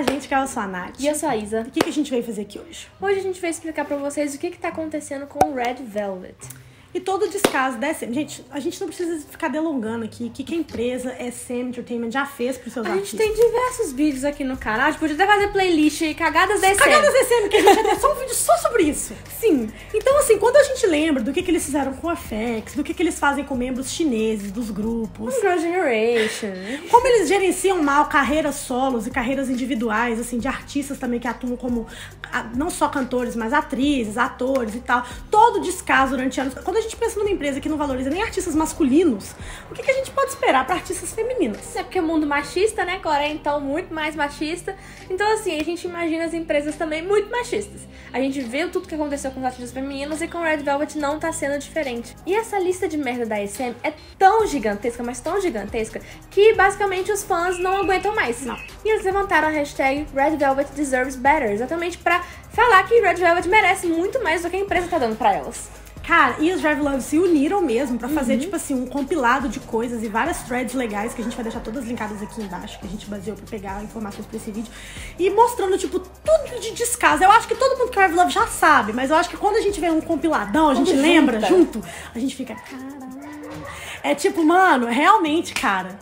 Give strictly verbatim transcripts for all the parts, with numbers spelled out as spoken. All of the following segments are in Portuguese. a gente, que é a sua Nath. E eu sou a Isa. O que, que a gente veio fazer aqui hoje? Hoje a gente veio explicar pra vocês o que que tá acontecendo com o Red Velvet. E todo o descaso da S M. Gente, a gente não precisa ficar delongando aqui que, que a empresa S M Entertainment já fez pros seus a artistas. A gente tem diversos vídeos aqui no canal. A gente podia até fazer playlist aí, cagadas da S M. Cagadas da S M, que a gente já tem só um vídeo só sobre isso. Sim. Então, assim, quando a gente lembra do que, que eles fizeram com a F X, do que, que eles fazem com membros chineses dos grupos. Girl Generation. Como eles gerenciam mal carreiras solos e carreiras individuais, assim, de artistas também que atuam como, não só cantores, mas atrizes, atores e tal. Todo descaso durante anos. Quando a gente pensa numa empresa que não valoriza nem artistas masculinos, o que, que a gente pode esperar para artistas femininas? É porque é um mundo machista, né? Coreia, então, muito mais machista. Então, assim, a gente imagina as empresas também muito machistas. A gente vê tudo que aconteceu com os artistas femininos e com o Red Velvet não tá sendo diferente. E essa lista de merda da S M é tão gigantesca, mas tão gigantesca, que basicamente os fãs não aguentam mais. Não. E eles levantaram a hashtag Red Velvet Deserves Better, exatamente pra falar que Red Velvet merece muito mais do que a empresa tá dando pra elas. Cara, e os Revloves se uniram mesmo pra fazer, uhum. tipo assim, um compilado de coisas e várias threads legais que a gente vai deixar todas linkadas aqui embaixo, que a gente baseou pra pegar informações pra esse vídeo. E mostrando, tipo, tudo de descaso. Eu acho que todo mundo que é Revlove já sabe, mas eu acho que quando a gente vê um compiladão, a gente quando lembra junta. junto, a gente fica, caralho. É tipo, mano, realmente, cara.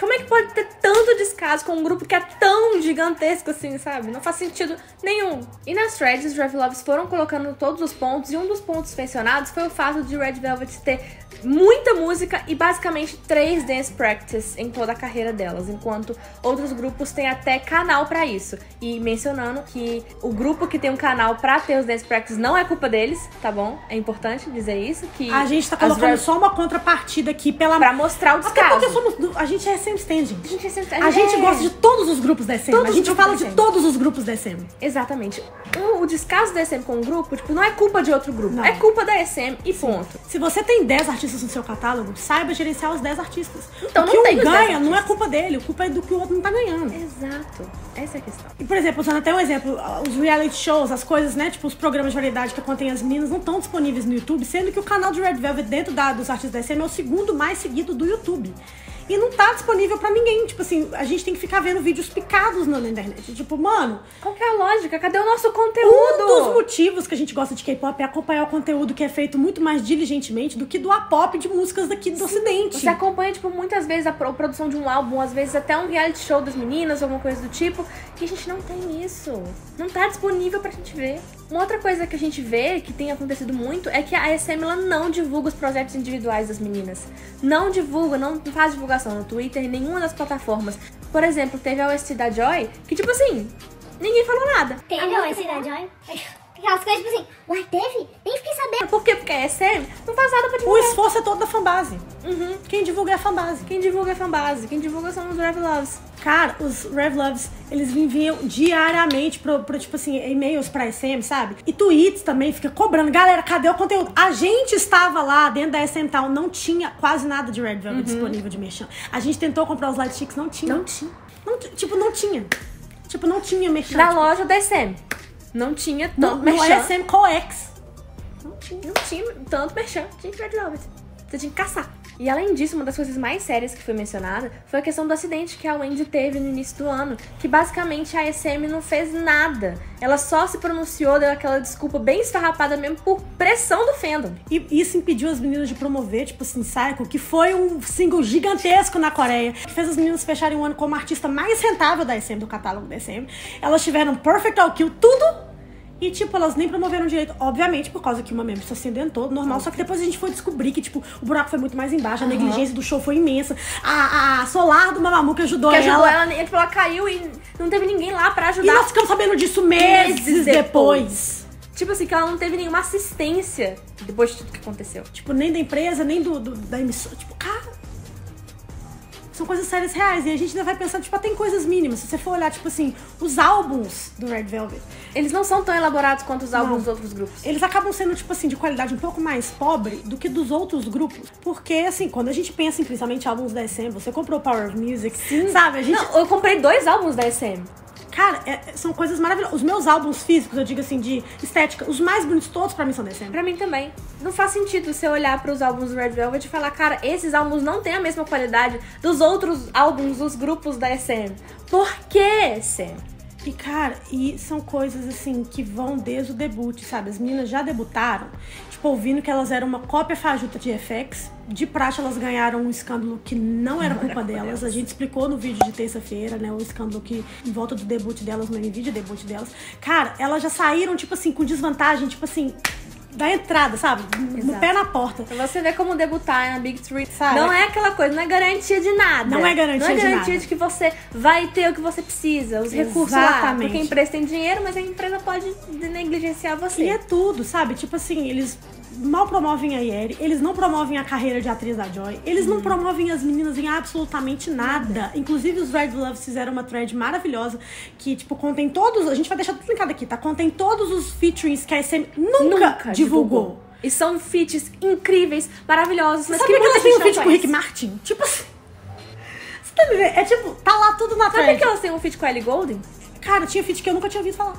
Como é que pode ter tanto descaso com um grupo que é tão gigantesco assim, sabe? Não faz sentido nenhum. E nas threads, os Revloves foram colocando todos os pontos, e um dos pontos mencionados foi o fato de Red Velvet ter muita música e basicamente três dance practice em toda a carreira delas, enquanto outros grupos têm até canal pra isso. E mencionando que o grupo que tem um canal pra ter os dance practice não é culpa deles, tá bom? É importante dizer isso, que a gente tá colocando só uma contrapartida aqui pela... pra mostrar o descaso. Até porque somos... a gente é sempre Stand, gente. A gente, é sempre... a gente é. gosta de todos os grupos da S M. Todos a gente fala de todos os grupos da S M. Exatamente. O, o descaso da S M com um grupo, tipo, não é culpa de outro grupo. Não. É culpa da S M e ponto. Se você tem dez artistas no seu catálogo, saiba gerenciar os dez artistas. Então, o que não tem um ganha não é culpa dele. A culpa é do que o outro não tá ganhando. Exato. Essa é a questão. E, por exemplo, usando até um exemplo, os reality shows, as coisas, né? Tipo, os programas de variedade que contêm as meninas não estão disponíveis no YouTube, sendo que o canal de Red Velvet dentro da, dos artistas da S M é o segundo mais seguido do YouTube. E não tá disponível pra ninguém. Tipo assim, a gente tem que ficar vendo vídeos picados na internet. Tipo, mano... qual que é a lógica? Cadê o nosso conteúdo? Um dos motivos que a gente gosta de K-pop é acompanhar o conteúdo que é feito muito mais diligentemente do que do A-pop de músicas daqui do Sim. Ocidente. Você acompanha, tipo, muitas vezes a produção de um álbum, às vezes até um reality show das meninas, alguma coisa do tipo. E a gente não tem isso. Não tá disponível pra gente ver. Uma outra coisa que a gente vê, que tem acontecido muito, é que a S M ela não divulga os projetos individuais das meninas. Não divulga, não faz divulgação no Twitter, em nenhuma das plataformas. Por exemplo, teve a O S T da Joy, que tipo assim, ninguém falou nada. Teve a O S T da Joy? Aquelas coisas tipo assim, uai, teve? Nem fiquei sabendo. Por quê? Porque a S M não faz nada pra divulgar. O esforço é todo da fanbase. Uhum. Quem divulga é a fanbase. Quem divulga é a fanbase. Quem divulga são os Revloves. Cara, os Revloves, eles enviam diariamente pro, pro tipo assim, e-mails pra S M, sabe? E tweets também, fica cobrando. Galera, cadê o conteúdo? A gente estava lá dentro da S M Town, não tinha quase nada de Red Velvet uhum. disponível de merchan. A gente tentou comprar os lightsticks, não tinha. Não tinha. Não, tipo, não tinha. Tipo, não tinha merchan. Da tipo... loja da S M. Não tinha tanto merchan. No S M Coex. Não tinha. Não tinha tanto merchan. Tinha Red Velvet. Você tinha que caçar. E além disso, uma das coisas mais sérias que foi mencionada foi a questão do acidente que a Wendy teve no início do ano, que basicamente a S M não fez nada. Ela só se pronunciou, deu aquela desculpa bem esfarrapada mesmo por pressão do fandom. E isso impediu as meninas de promover, tipo assim, Psycho, que foi um single gigantesco na Coreia, que fez as meninas fecharem o ano como a artista mais rentável da S M, do catálogo da S M. Elas tiveram Perfect All Kill, tudo... e, tipo, elas nem promoveram direito, obviamente, por causa que uma membro se acidentou, normal. Uhum. Só que depois a gente foi descobrir que, tipo, o buraco foi muito mais embaixo, a uhum. negligência do show foi imensa. A, a Solar do Mamamoo que ajudou ela... Que ajudou ela, ela, tipo, ela caiu e não teve ninguém lá pra ajudar. E nós ficamos sabendo disso meses, meses depois. depois. Tipo assim, que ela não teve nenhuma assistência depois de tudo que aconteceu. Tipo, nem da empresa, nem do, do, da emissora. Tipo, cara... são coisas sérias reais, e a gente ainda vai pensar, tipo, tem coisas mínimas. Se você for olhar, tipo assim, os álbuns do Red Velvet, eles não são tão elaborados quanto os álbuns não. dos outros grupos. Eles acabam sendo, tipo assim, de qualidade um pouco mais pobre do que dos outros grupos. Porque, assim, quando a gente pensa em, principalmente, álbuns da S M, você comprou Power of Music, Sim. sabe? A gente... Não, eu comprei dois álbuns da S M. Cara, é, são coisas maravilhosas. Os meus álbuns físicos, eu digo assim, de estética, os mais bonitos todos pra mim são dezembro. Pra mim também. Não faz sentido você olhar pros álbuns do Red Velvet e falar, cara, esses álbuns não têm a mesma qualidade dos outros álbuns dos grupos da S M. Por que, S M? E, cara, e são coisas, assim, que vão desde o debut, sabe? As meninas já debutaram, tipo, ouvindo que elas eram uma cópia fajuta de F X. De praxe, elas ganharam um escândalo que não era culpa delas. A gente explicou no vídeo de terça-feira, né? O escândalo que em volta do debut delas, no vídeo debut delas. Cara, elas já saíram, tipo assim, com desvantagem, tipo assim, da entrada, sabe? No pé na porta. Então você vê como debutar na Big Three, sabe? Não é aquela coisa, não é garantia de nada. Não é garantia de nada. Não é garantia de, de que você vai ter o que você precisa, os recursos lá. Porque a empresa tem dinheiro, mas a empresa pode negligenciar você. E é tudo, sabe? Tipo assim, eles mal promovem a Yeri, eles não promovem a carreira de atriz da Joy, eles hum. não promovem as meninas em absolutamente nada. nada. Inclusive, os Revloves fizeram uma thread maravilhosa que, tipo, contém todos... A gente vai deixar tudo linkado aqui, tá? Contém todos os featurings que a S M nunca, nunca divulgou. divulgou. E são feats incríveis, maravilhosos, mas sabe que, que elas têm um feat com o Rick Martin? Tipo assim... Você tá me vendo? É tipo, tá lá tudo na thread. Sabe que elas têm um feat com a Ellie Golden? Cara, tinha feat que eu nunca tinha ouvido falar.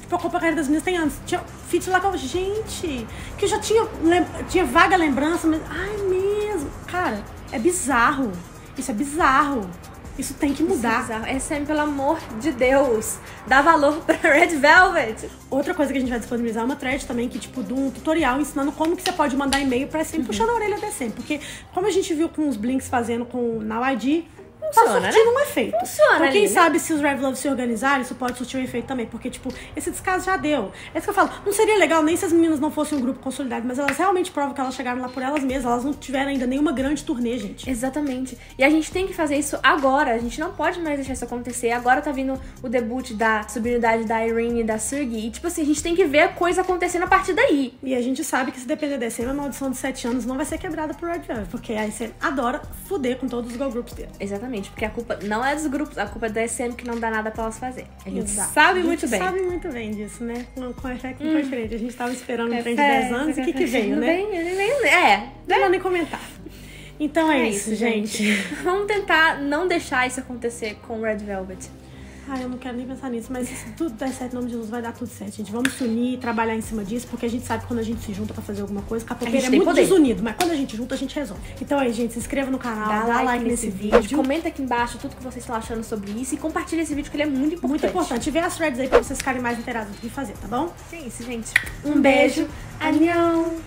Tipo, a Copa Carreira das Meninas tem anos. Tinha feat lá com... Gente, que eu já tinha, lem... tinha vaga lembrança, mas... Ai, mesmo. Cara, é bizarro. Isso é bizarro. Isso tem que mudar. Isso é bizarro. S M, pelo amor de Deus, dá valor pra Red Velvet. Outra coisa que a gente vai disponibilizar é uma thread também, que tipo, de um tutorial ensinando como que você pode mandar e-mail pra S M, uhum. puxando a orelha da S M. Porque, como a gente viu com os Blinks fazendo com o Now I D, funciona, tá surtindo, né? Um efeito. Funciona, então, quem ali, sabe, né? Se os Revloves se organizarem, isso pode surtir um efeito também. Porque, tipo, esse descaso já deu. É isso que eu falo. Não seria legal nem se as meninas não fossem um grupo consolidado, mas elas realmente provam que elas chegaram lá por elas mesmas. Elas não tiveram ainda nenhuma grande turnê, gente. Exatamente. E a gente tem que fazer isso agora. A gente não pode mais deixar isso acontecer. Agora tá vindo o debut da subunidade da Irene e da Surgi. E, tipo assim, a gente tem que ver a coisa acontecendo a partir daí. E a gente sabe que, se depender da S M, a maldição dos sete anos não vai ser quebrada por Red Velvet. Porque a S M adora foder com todos os girl groups dele. Exatamente. Porque a culpa não é dos grupos, a culpa é da S M, que não dá nada pra elas fazerem. A gente Exato. sabe muito a gente bem. sabe muito bem disso, né? Com o F X não foi diferente. A gente tava esperando um trem de dez anos e o que que veio, né? Não veio, é. Não vou nem comentar. Então é, é isso, isso, gente. gente. Vamos tentar não deixar isso acontecer com o Red Velvet. Ai, eu não quero nem pensar nisso, mas se tudo der certo, em nome de Jesus, vai dar tudo certo, gente. Vamos se unir e trabalhar em cima disso, porque a gente sabe que quando a gente se junta pra fazer alguma coisa, capoeira é muito poder. desunido, mas quando a gente junta, a gente resolve. Então aí, gente, se inscreva no canal, dá, dá like, like nesse vídeo, vídeo, comenta aqui embaixo tudo que vocês estão achando sobre isso e compartilha esse vídeo, que ele é muito importante. Muito importante. Vê as threads aí pra vocês ficarem mais inteirados do que fazer, tá bom? É isso, gente. Um beijo. Annyeong!